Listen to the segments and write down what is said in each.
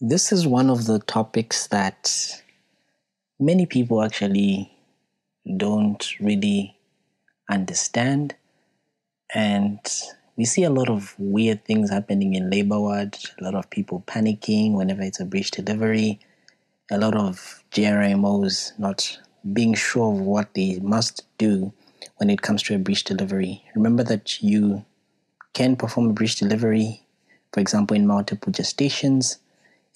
This is one of the topics that many people actually don't really understand, and we see a lot of weird things happening in labor ward, a lot of people panicking whenever it's a breech delivery, a lot of JRMOs not being sure of what they must do when it comes to a breech delivery. Remember that you can perform a breech delivery, for example, in multiple gestations,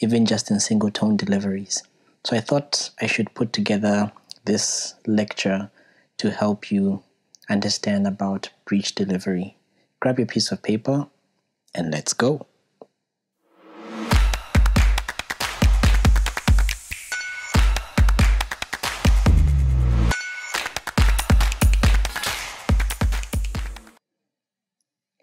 even just in single-tone deliveries. So I thought I should put together this lecture to help you understand about breech delivery. Grab your piece of paper and let's go.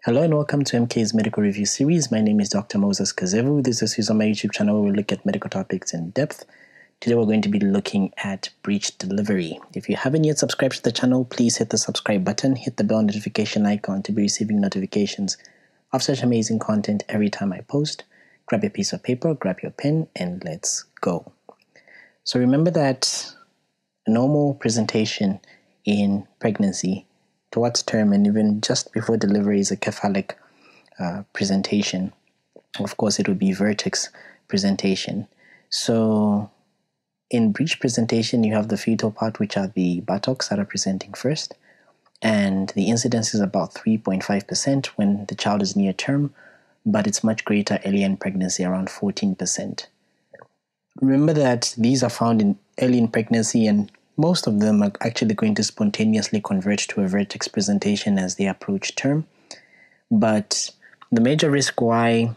Hello and welcome to MK's Medical Review Series. My name is Dr. Moses Kazevu. This is a series on my YouTube channel where we look at medical topics in depth. Today we're going to be looking at breech delivery. If you haven't yet subscribed to the channel, please hit the subscribe button, hit the bell notification icon to be receiving notifications of such amazing content every time I post. Grab your piece of paper, grab your pen, and let's go. So remember that a normal presentation in pregnancy towards term and even just before delivery is a cephalic presentation. Of course, it would be vertex presentation. So in breech presentation, you have the fetal part, which are the buttocks that are presenting first. And the incidence is about 3.5% when the child is near term, but it's much greater early in pregnancy, around 14%. Remember that these are found in early in pregnancy, and most of them are actually going to spontaneously convert to a vertex presentation as they approach term. But the major risk why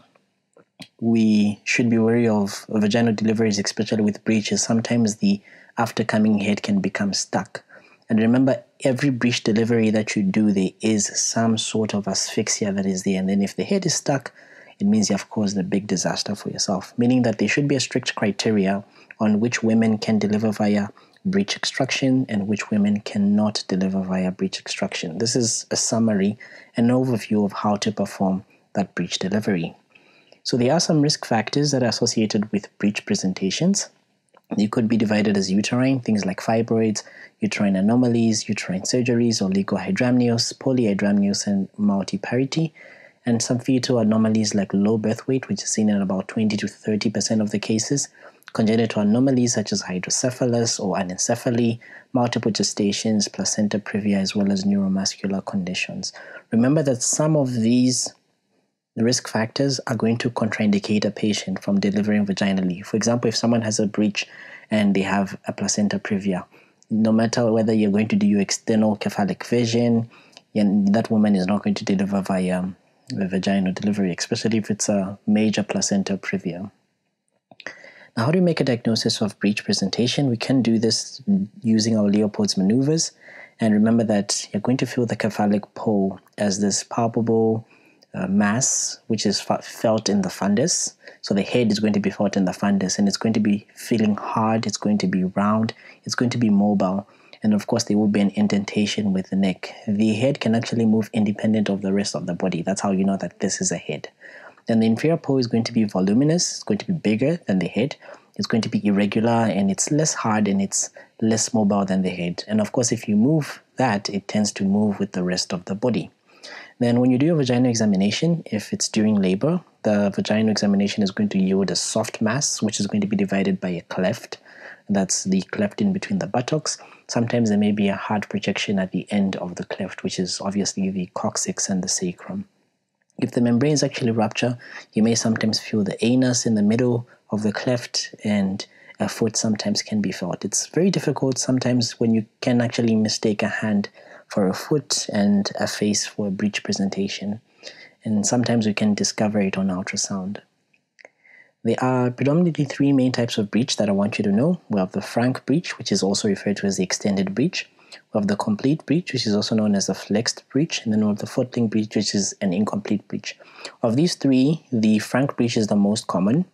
we should be wary of vaginal deliveries, especially with breech, is sometimes the after-coming head can become stuck. And remember, every breech delivery that you do, there is some sort of asphyxia that is there. And then if the head is stuck, it means you have caused a big disaster for yourself, meaning that there should be a strict criteria on which women can deliver via breech extraction and which women cannot deliver via breech extraction. This is a summary, an overview of how to perform that breech delivery. So there are some risk factors that are associated with breech presentations. They could be divided as uterine, things like fibroids, uterine anomalies, uterine surgeries, oligohydramnios, polyhydramnios, and multiparity, and some fetal anomalies like low birth weight, which is seen in about 20 to 30% of the cases, congenital anomalies such as hydrocephalus or anencephaly, multiple gestations, placenta previa, as well as neuromuscular conditions. Remember that some of these risk factors are going to contraindicate a patient from delivering vaginally. For example, if someone has a breech and they have a placenta previa, no matter whether you're going to do your external cephalic vision, that woman is not going to deliver via the vaginal delivery, especially if it's a major placenta previa. Now, how do we make a diagnosis of breech presentation? We can do this using our Leopold's maneuvers, and remember that you're going to feel the cephalic pole as this palpable mass which is felt in the fundus. So the head is going to be felt in the fundus, and it's going to be feeling hard, it's going to be round, it's going to be mobile, and of course there will be an indentation with the neck. The head can actually move independent of the rest of the body. That's how you know that this is a head. Then the inferior pole is going to be voluminous, it's going to be bigger than the head, it's going to be irregular, and it's less hard and it's less mobile than the head. And of course, if you move that, it tends to move with the rest of the body. Then when you do a vaginal examination, if it's during labor, the vaginal examination is going to yield a soft mass, which is going to be divided by a cleft. That's the cleft in between the buttocks. Sometimes there may be a hard projection at the end of the cleft, which is obviously the coccyx and the sacrum. If the membranes actually rupture, you may sometimes feel the anus in the middle of the cleft, and a foot sometimes can be felt. It's very difficult sometimes when you can actually mistake a hand for a foot and a face for a breech presentation. And sometimes we can discover it on ultrasound. There are predominantly three main types of breech that I want you to know. We have the frank breech, which is also referred to as the extended breech. We have the complete breech, which is also known as the flexed breech, and then we have the footling breech, which is an incomplete breech. Of these three, the frank breech is the most common,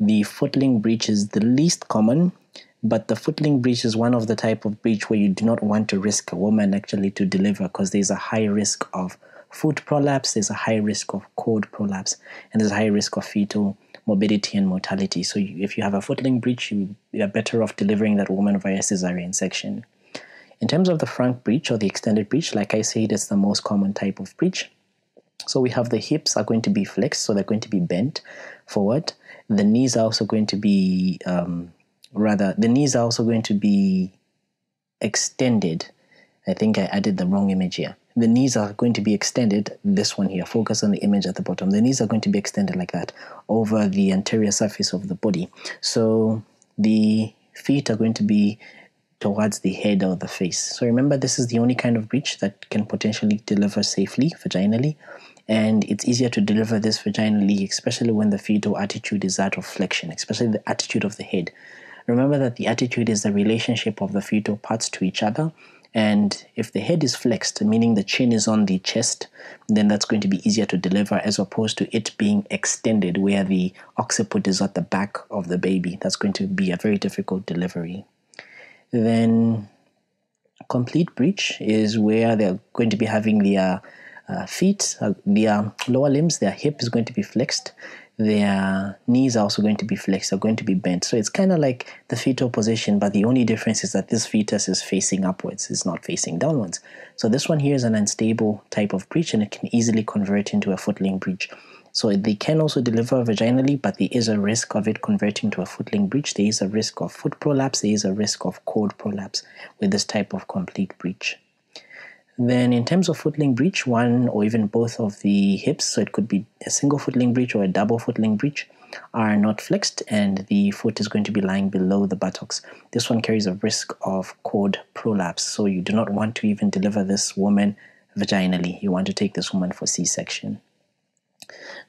the footling breech is the least common, but the footling breech is one of the type of breech where you do not want to risk a woman actually to deliver, because there's a high risk of foot prolapse, there's a high risk of cord prolapse, and there's a high risk of fetal morbidity and mortality. So if you have a foot-link breach, you are better off delivering that woman via cesarean section. In terms of the frank breach or the extended breach, like I said, it's the most common type of breach. So we have the hips are going to be flexed, so they're going to be bent forward. The knees are also going to be, extended. I think I added the wrong image here. The knees are going to be extended, this one here, focus on the image at the bottom. The knees are going to be extended like that over the anterior surface of the body. So the feet are going to be towards the head or the face. So remember, this is the only kind of breach that can potentially deliver safely vaginally, and it's easier to deliver this vaginally, especially when the fetal attitude is that of flexion, especially the attitude of the head. Remember that the attitude is the relationship of the fetal parts to each other, and if the head is flexed, meaning the chin is on the chest, then that's going to be easier to deliver as opposed to it being extended where the occiput is at the back of the baby. That's going to be a very difficult delivery. Then complete breach is where they're going to be having their feet, their lower limbs, their hip is going to be flexed. Their knees are also going to be flexed, are going to be bent. So it's kind of like the fetal position, but the only difference is that this fetus is facing upwards, it's not facing downwards. So this one here is an unstable type of breach, and it can easily convert into a foot-link breach. So they can also deliver vaginally, but there is a risk of it converting to a foot-link breach. There is a risk of foot prolapse, there is a risk of cord prolapse with this type of complete breach. Then in terms of foot-link breach, one or even both of the hips, so it could be a single foot-link breach or a double foot-link breach, are not flexed, and the foot is going to be lying below the buttocks. This one carries a risk of cord prolapse, so you do not want to even deliver this woman vaginally. You want to take this woman for C-section.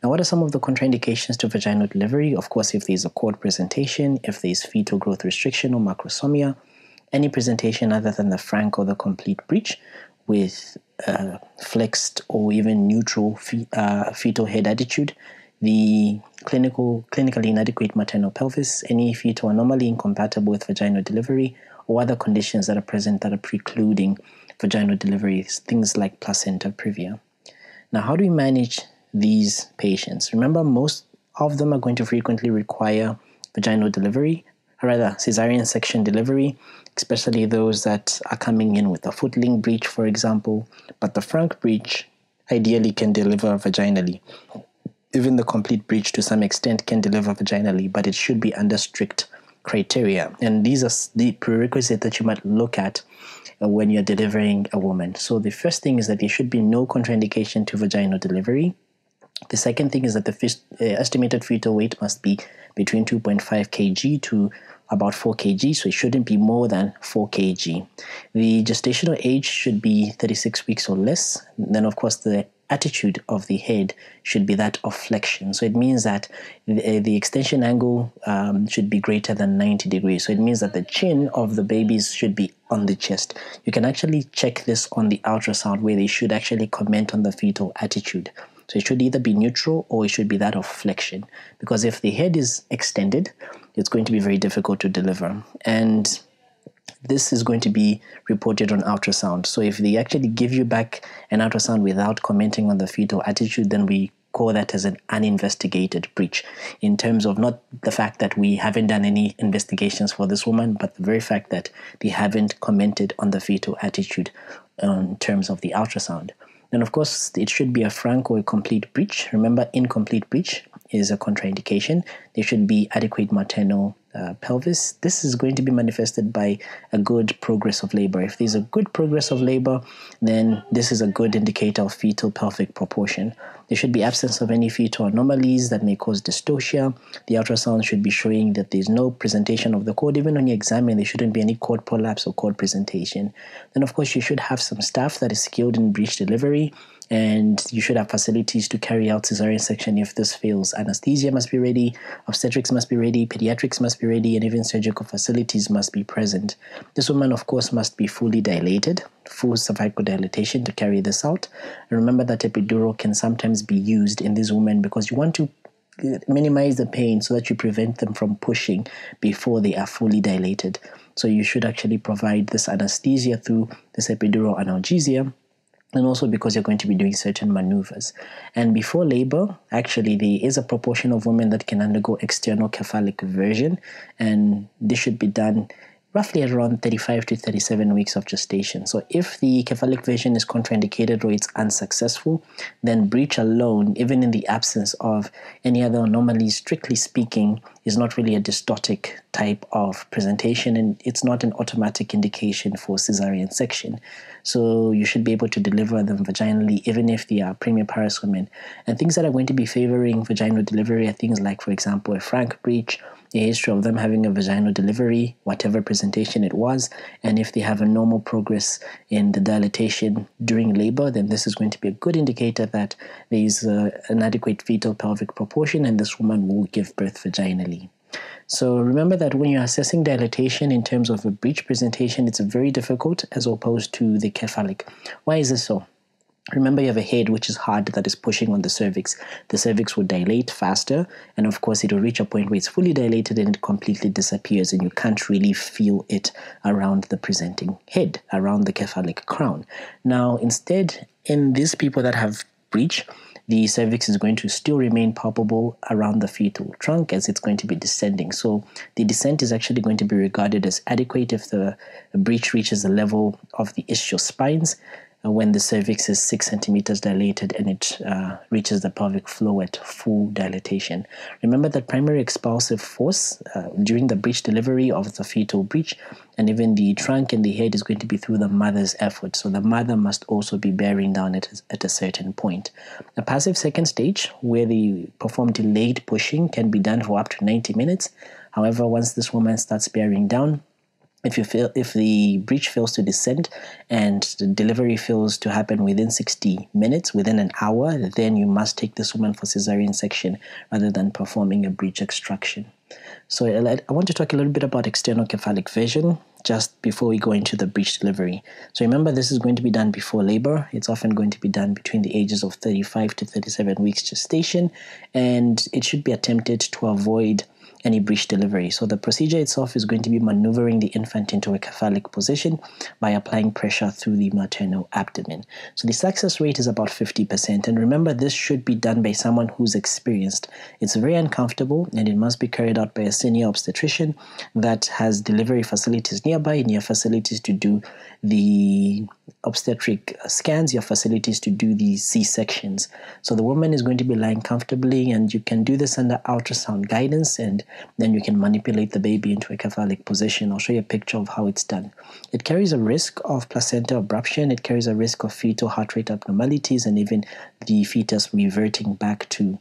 Now, what are some of the contraindications to vaginal delivery? Of course, if there's a cord presentation, if there's fetal growth restriction or macrosomia, any presentation other than the frank or the complete breach, with flexed or even neutral fetal head attitude, the clinically inadequate maternal pelvis, any fetal anomaly incompatible with vaginal delivery, or other conditions that are present that are precluding vaginal delivery, things like placenta previa. Now, how do we manage these patients? Remember, most of them are going to frequently require vaginal delivery, or rather cesarean section delivery, especially those that are coming in with a foot-link breach, for example. But the frank breach ideally can deliver vaginally. Even the complete breach to some extent can deliver vaginally, but it should be under strict criteria. And these are the prerequisites that you might look at when you're delivering a woman. So the first thing is that there should be no contraindication to vaginal delivery. The second thing is that the estimated fetal weight must be between 2.5 kg to about 4 kg, so it shouldn't be more than 4 kg. The gestational age should be 36 weeks or less. And then, of course, the attitude of the head should be that of flexion. So it means that the extension angle should be greater than 90 degrees. So it means that the chin of the babies should be on the chest. You can actually check this on the ultrasound where they should actually comment on the fetal attitude. So it should either be neutral or it should be that of flexion, because if the head is extended, it's going to be very difficult to deliver. And this is going to be reported on ultrasound. So if they actually give you back an ultrasound without commenting on the fetal attitude, then we call that as an uninvestigated breach, in terms of not the fact that we haven't done any investigations for this woman, but the very fact that they haven't commented on the fetal attitude in terms of the ultrasound. And of course, it should be a frank or a complete breach. Remember, incomplete breach is a contraindication. There should be adequate maternal pelvis. This is going to be manifested by a good progress of labor. If there's a good progress of labor, then this is a good indicator of fetal pelvic proportion. There should be absence of any fetal anomalies that may cause dystocia. The ultrasound should be showing that there's no presentation of the cord. Even when you examine, there shouldn't be any cord prolapse or cord presentation. Then, of course, you should have some staff that is skilled in breach delivery, and you should have facilities to carry out cesarean section if this fails. Anesthesia must be ready, obstetrics must be ready, pediatrics must be ready, and even surgical facilities must be present. This woman, of course, must be fully dilated, full cervical dilatation to carry this out. And remember that epidural can sometimes be used in these women because you want to minimize the pain so that you prevent them from pushing before they are fully dilated. So you should actually provide this anesthesia through this epidural analgesia, and also because you're going to be doing certain maneuvers. And before labor, actually, there is a proportion of women that can undergo external cephalic version, and this should be done roughly around 35 to 37 weeks of gestation. So if the cephalic version is contraindicated or it's unsuccessful, then breech alone, even in the absence of any other anomalies, strictly speaking, is not really a dystotic type of presentation, and it's not an automatic indication for cesarean section. So you should be able to deliver them vaginally, even if they are premioparous women. And things that are going to be favoring vaginal delivery are things like, for example, a frank breech, a history of them having a vaginal delivery, whatever presentation it was, and if they have a normal progress in the dilatation during labor, then this is going to be a good indicator that there is an adequate fetal pelvic proportion and this woman will give birth vaginally. So remember that when you're assessing dilatation in terms of a breech presentation, it's very difficult as opposed to the cephalic. Why is this so? Remember, you have a head which is hard that is pushing on the cervix. The cervix will dilate faster, and of course it will reach a point where it's fully dilated and it completely disappears and you can't really feel it around the presenting head, around the cephalic crown. Now instead, in these people that have breech, the cervix is going to still remain palpable around the fetal trunk as it's going to be descending. So the descent is actually going to be regarded as adequate if the breech reaches the level of the ischial spines when the cervix is 6 centimeters dilated and it reaches the pelvic floor at full dilatation. Remember that primary expulsive force during the breech delivery of the fetal breech and even the trunk and the head is going to be through the mother's effort. So the mother must also be bearing down at a certain point. A passive second stage where they perform delayed pushing can be done for up to 90 minutes. However, once this woman starts bearing down, if the breech fails to descend and the delivery fails to happen within 60 minutes, within an hour, then you must take this woman for cesarean section rather than performing a breech extraction. So I want to talk a little bit about external cephalic version just before we go into the breech delivery. So remember, this is going to be done before labor. It's often going to be done between the ages of 35 to 37 weeks gestation, and it should be attempted to avoid any breech delivery. So the procedure itself is going to be maneuvering the infant into a cephalic position by applying pressure through the maternal abdomen. So the success rate is about 50%, and remember, this should be done by someone who's experienced. It's very uncomfortable and it must be carried out by a senior obstetrician that has delivery facilities nearby, and your facilities to do the obstetric scans, your facilities to do the C-sections. So the woman is going to be lying comfortably, and you can do this under ultrasound guidance, and then you can manipulate the baby into a cephalic position. I'll show you a picture of how it's done. It carries a risk of placenta abruption, it carries a risk of fetal heart rate abnormalities, and even the fetus reverting back to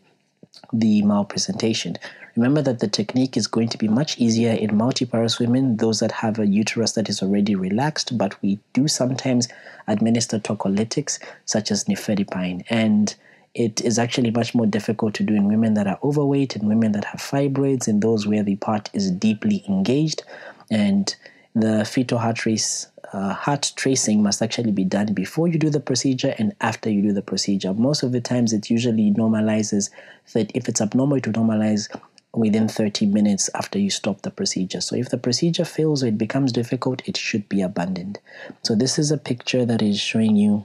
the malpresentation. Remember that the technique is going to be much easier in multiparous women, those that have a uterus that is already relaxed, but we do sometimes administer tocolytics such as nifedipine, and it is actually much more difficult to do in women that are overweight, in women that have fibroids, in those where the part is deeply engaged, and the fetal heart tracing must actually be done before you do the procedure and after you do the procedure. Most of the times it usually normalizes, that if it's abnormal it will normalize within 30 minutes after you stop the procedure. So if the procedure fails or it becomes difficult, it should be abandoned. So this is a picture that is showing you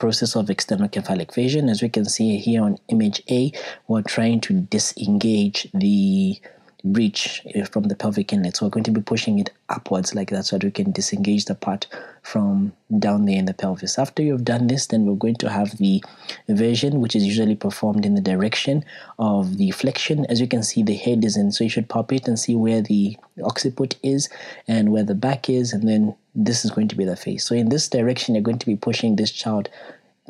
process of external cephalic version. As we can see here on image A, we're trying to disengage the breech from the pelvic inlet. So we're going to be pushing it upwards like that so that we can disengage the part from down there in the pelvis. After you've done this, then we're going to have the version, which is usually performed in the direction of the flexion. As you can see, the head is in, so you should palpate and see where the occiput is and where the back is, and then this is going to be the face. So in this direction, you're going to be pushing this child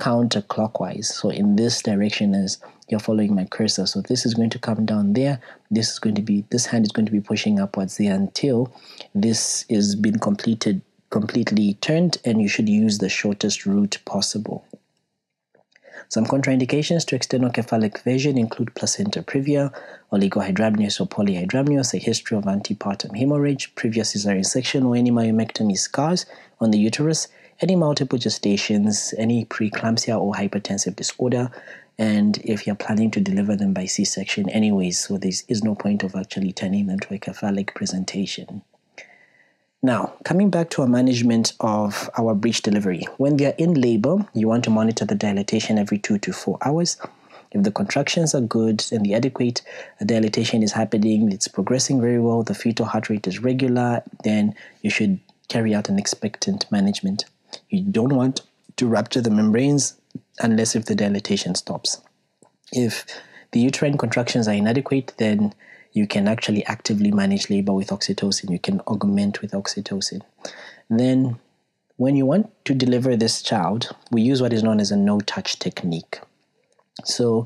counterclockwise. So in this direction is you're following my cursor. So this is going to come down there. This hand is going to be pushing upwards there until this is been completely turned, and you should use the shortest route possible. Some contraindications to external cephalic version include placenta previa, oligohydramnios or polyhydramnios, a history of antepartum hemorrhage, previous cesarean section or any myomectomy scars on the uterus, any multiple gestations, any preeclampsia or hypertensive disorder, and if you're planning to deliver them by C-section anyways, so there is no point of actually turning them to a cephalic presentation. Now, coming back to our management of our breech delivery. When they are in labor, you want to monitor the dilatation every 2 to 4 hours. If the contractions are good and the adequate, the dilatation is happening, it's progressing very well, the fetal heart rate is regular, then you should carry out an expectant management. You don't want to rupture the membranes unless if the dilatation stops. If the uterine contractions are inadequate, then you can actually actively manage labor with oxytocin. You can augment with oxytocin. Then when you want to deliver this child, we use what is known as a no-touch technique. So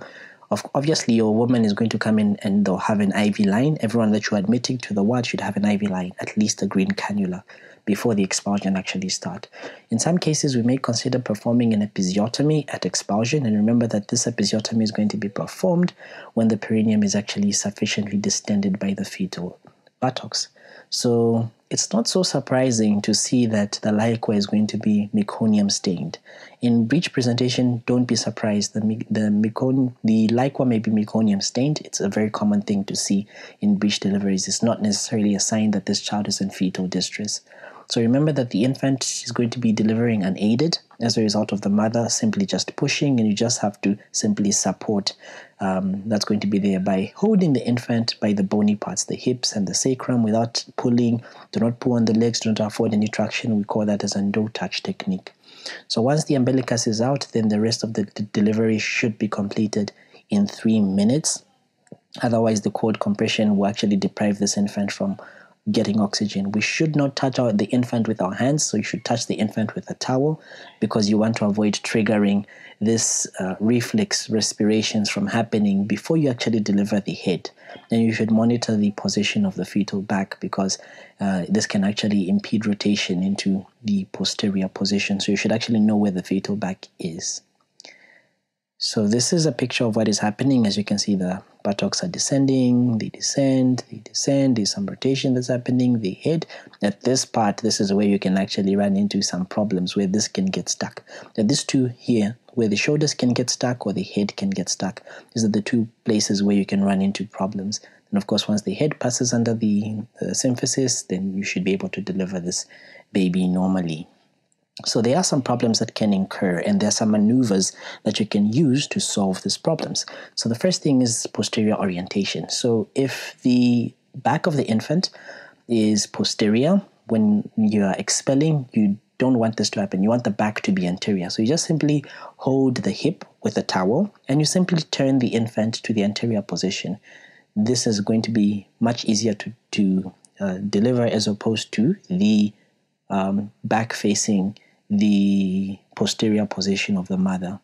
obviously your woman is going to come in and they'll have an IV line. Everyone that you're admitting to the ward should have an IV line, at least a green cannula, before the expulsion actually starts. In some cases, we may consider performing an episiotomy at expulsion. And remember that this episiotomy is going to be performed when the perineum is actually sufficiently distended by the fetal buttocks. So it's not so surprising to see that the LICWA is going to be meconium stained. In breech presentation, don't be surprised. The LICWA may be meconium stained. It's a very common thing to see in breech deliveries. It's not necessarily a sign that this child is in fetal distress. So remember that the infant is going to be delivering unaided as a result of the mother simply just pushing, and you just have to simply support. That's going to be there by holding the infant by the bony parts, the hips and the sacrum, without pulling. Do not pull on the legs, do not afford any traction. We call that as a no-touch technique. So once the umbilicus is out, then the rest of the delivery should be completed in 3 minutes. Otherwise, the cord compression will actually deprive this infant from getting oxygen. We should not touch the infant with our hands, so you should touch the infant with a towel, because you want to avoid triggering this reflex respirations from happening before you actually deliver the head. And you should monitor the position of the fetal back, because this can actually impede rotation into the posterior position. So you should actually know where the fetal back is. So this is a picture of what is happening. As you can see, the buttocks are descending, they descend, there's some rotation that's happening, they hit. At this part, this is where you can actually run into some problems where this can get stuck. Now these two here, where the shoulders can get stuck or the head can get stuck, these are the two places where you can run into problems. And of course, once the head passes under the symphysis, then you should be able to deliver this baby normally. So there are some problems that can incur, and there are some maneuvers that you can use to solve these problems. So the first thing is posterior orientation. So if the back of the infant is posterior, when you are expelling, you don't want this to happen. You want the back to be anterior. So you just simply hold the hip with a towel, and you simply turn the infant to the anterior position. This is going to be much easier to deliver as opposed to the back facing the posterior position of the mother.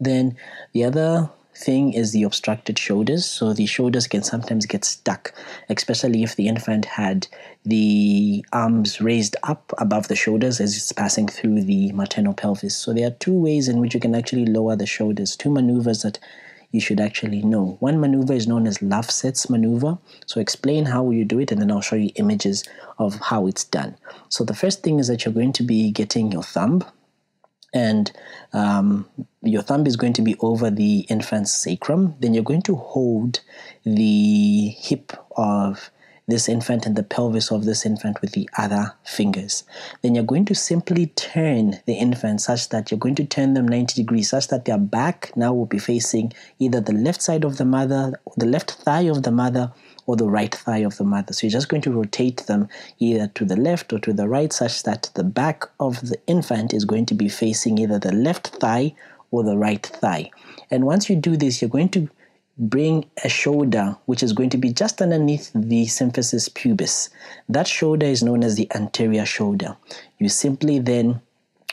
Then the other thing is the obstructed shoulders. So the shoulders can sometimes get stuck, especially if the infant had the arms raised up above the shoulders as it's passing through the maternal pelvis. So there are two ways in which you can actually lower the shoulders, two maneuvers that you should actually know. One maneuver is known as Løvset's maneuver. So explain how you do it, and then I'll show you images of how it's done. So the first thing is that you're going to be getting your thumb, and your thumb is going to be over the infant's sacrum. Then you're going to hold the hip of this infant and the pelvis of this infant with the other fingers. Then you're going to simply turn the infant such that you're going to turn them 90 degrees, such that their back now will be facing either the left side of the mother, the left thigh of the mother, or the right thigh of the mother. So you're just going to rotate them either to the left or to the right, such that the back of the infant is going to be facing either the left thigh or the right thigh. And once you do this, you're going to bring a shoulder which is going to be just underneath the symphysis pubis. That shoulder is known as the anterior shoulder. You simply then,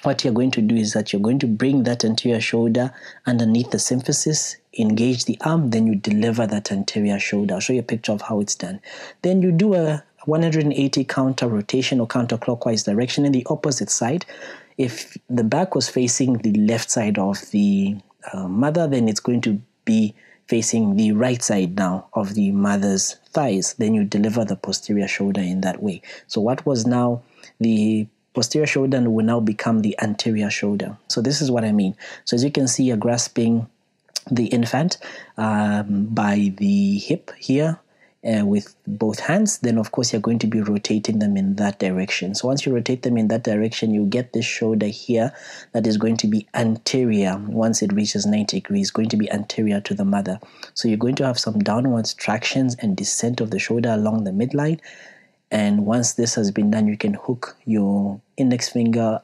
what you're going to do is that you're going to bring that anterior shoulder underneath the symphysis, engage the arm, then you deliver that anterior shoulder. I'll show you a picture of how it's done. Then you do a 180 counter rotation or counterclockwise direction in the opposite side. If the back was facing the left side of the mother, then it's going to be facing the right side now of the mother's thighs. Then you deliver the posterior shoulder in that way. So what was now the posterior shoulder will now become the anterior shoulder. So this is what I mean. So as you can see, you're grasping the infant by the hip here. with both hands, then of course you're going to be rotating them in that direction. So once you rotate them in that direction, you get this shoulder here that is going to be anterior. Once it reaches 90 degrees, going to be anterior to the mother. So you're going to have some downwards tractions and descent of the shoulder along the midline. And once this has been done, you can hook your index finger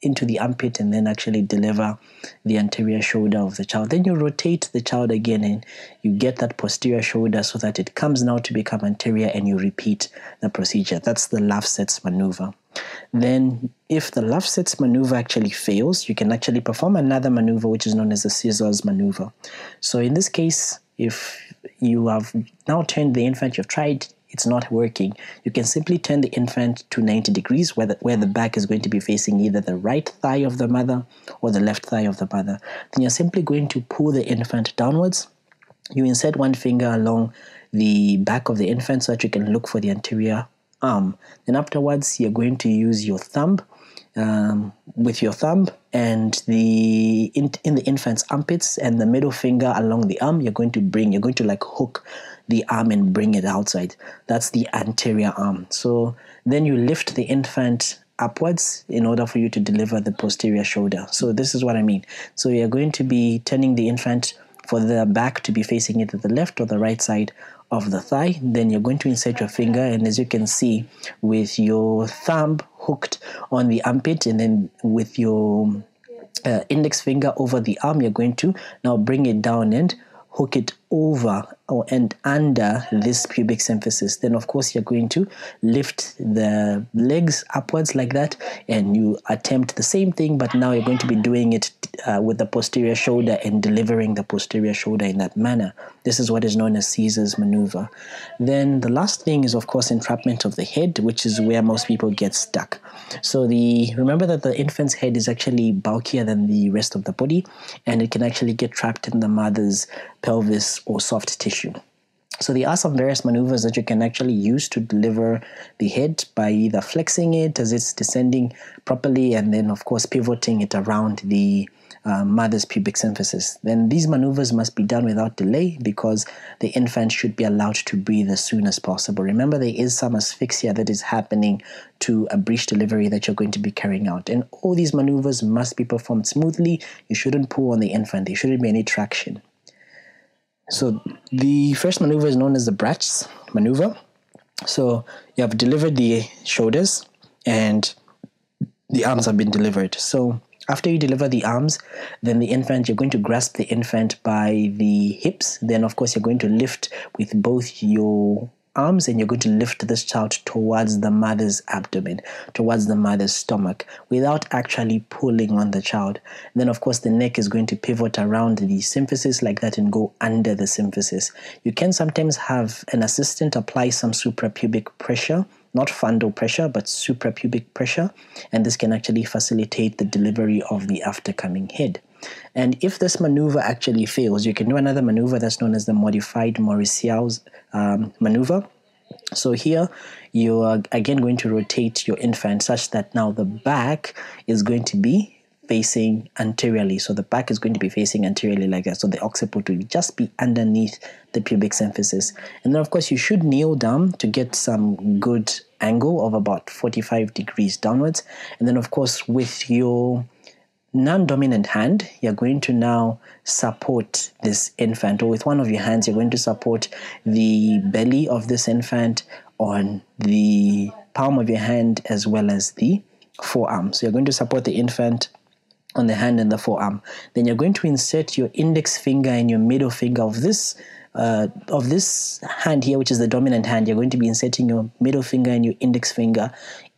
into the armpit and then actually deliver the anterior shoulder of the child. Then you rotate the child again and you get that posterior shoulder so that it comes now to become anterior, and you repeat the procedure. That's the Løvset's maneuver. Then if the Løvset's maneuver actually fails, you can actually perform another maneuver which is known as the Caesar's maneuver. So in this case, if you have now turned the infant, you've tried, it's not working, you can simply turn the infant to 90 degrees where the back is going to be facing either the right thigh of the mother or the left thigh of the mother. Then you're simply going to pull the infant downwards. You insert one finger along the back of the infant so that you can look for the anterior arm. Then afterwards, you're going to use your thumb and in the infant's armpits and the middle finger along the arm, you're going to like hook the arm and bring it outside. That's the anterior arm. So then you lift the infant upwards in order for you to deliver the posterior shoulder. So this is what I mean. So you're going to be turning the infant for the back to be facing either the left or the right side of the thigh. Then you're going to insert your finger, and as you can see, with your thumb hooked on the armpit and then with your index finger over the arm, you're going to now bring it down and hook it over and under this pubic symphysis. Then of course you're going to lift the legs upwards like that, and you attempt the same thing, but now you're going to be doing it with the posterior shoulder and delivering the posterior shoulder in that manner. This is what is known as Caesar's maneuver. Then the last thing is of course entrapment of the head, which is where most people get stuck. So remember that the infant's head is actually bulkier than the rest of the body, and it can actually get trapped in the mother's pelvis or soft tissue. So there are some various maneuvers that you can actually use to deliver the head by either flexing it as it's descending properly and then of course pivoting it around the mother's pubic symphysis. Then these maneuvers must be done without delay because the infant should be allowed to breathe as soon as possible. Remember, there is some asphyxia that is happening to a breech delivery that you're going to be carrying out. And all these maneuvers must be performed smoothly. You shouldn't pull on the infant. There shouldn't be any traction. So the first maneuver is known as the Burns maneuver. So you have delivered the shoulders and the arms have been delivered. So after you deliver the arms, then the infant, you're going to grasp the infant by the hips. Then of course you're going to lift with both your arms, and you're going to lift this child towards the mother's abdomen, towards the mother's stomach, without actually pulling on the child. And then of course the neck is going to pivot around the symphysis like that and go under the symphysis. You can sometimes have an assistant apply some suprapubic pressure, not fundal pressure but suprapubic pressure, and this can actually facilitate the delivery of the aftercoming head. And if this maneuver actually fails, you can do another maneuver that's known as the modified Mauriceau's maneuver. So here you are again going to rotate your infant such that now the back is going to be facing anteriorly. So the back is going to be facing anteriorly like that. So the occiput will just be underneath the pubic symphysis. And then of course you should kneel down to get some good angle of about 45 degrees downwards. And then of course with your non-dominant hand, you're going to now support this infant, or with one of your hands you're going to support the belly of this infant on the palm of your hand as well as the forearm. So you're going to support the infant on the hand and the forearm. Then you're going to insert your index finger and your middle finger of this hand here, which is the dominant hand. You're going to be inserting your middle finger and your index finger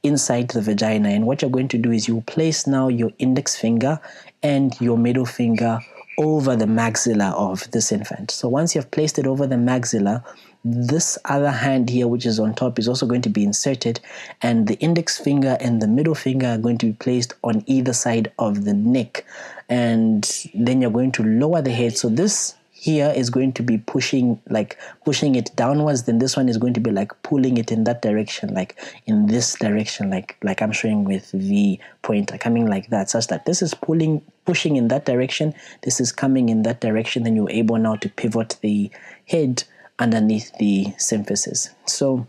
inside the vagina, and what you're going to do is you place now your index finger and your middle finger over the maxilla of this infant. So once you've placed it over the maxilla, this other hand here, which is on top, is also going to be inserted, and the index finger and the middle finger are going to be placed on either side of the neck, and then you're going to lower the head. So this here is going to be pushing it downwards. Then this one is going to be like pulling it in that direction, like in this direction, like I'm showing with the pointer coming like that, such that this is pushing in that direction, this is coming in that direction. Then you're able now to pivot the head underneath the symphysis. So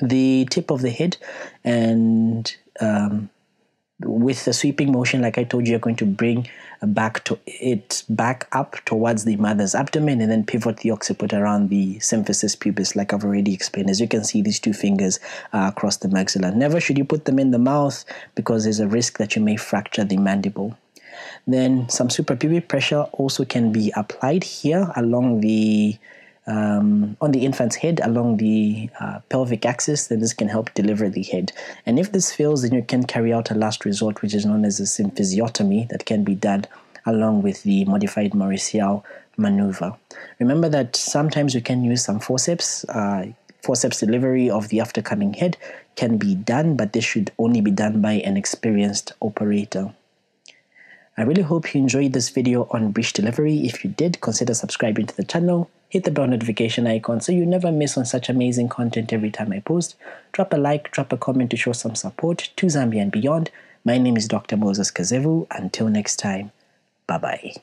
the tip of the head, and with the sweeping motion, like I told you, you're going to bring it back up towards the mother's abdomen and then pivot the occiput around the symphysis pubis, like I've already explained. As you can see, these two fingers are across the maxilla. Never should you put them in the mouth because there's a risk that you may fracture the mandible. Then some suprapubic pressure also can be applied here along the on the infant's head along the pelvic axis. Then this can help deliver the head, and if this fails, then you can carry out a last resort, which is known as a symphysiotomy, that can be done along with the modified Mauriceau maneuver. Remember that sometimes you can use some forceps. Forceps delivery of the aftercoming head can be done, but this should only be done by an experienced operator. I really hope you enjoyed this video on breech delivery. If you did, consider subscribing to the channel. Hit the bell notification icon so you never miss on such amazing content every time I post. Drop a like, drop a comment to show some support to Zambia and beyond. My name is Dr. Moses Kazevu. Until next time, bye-bye.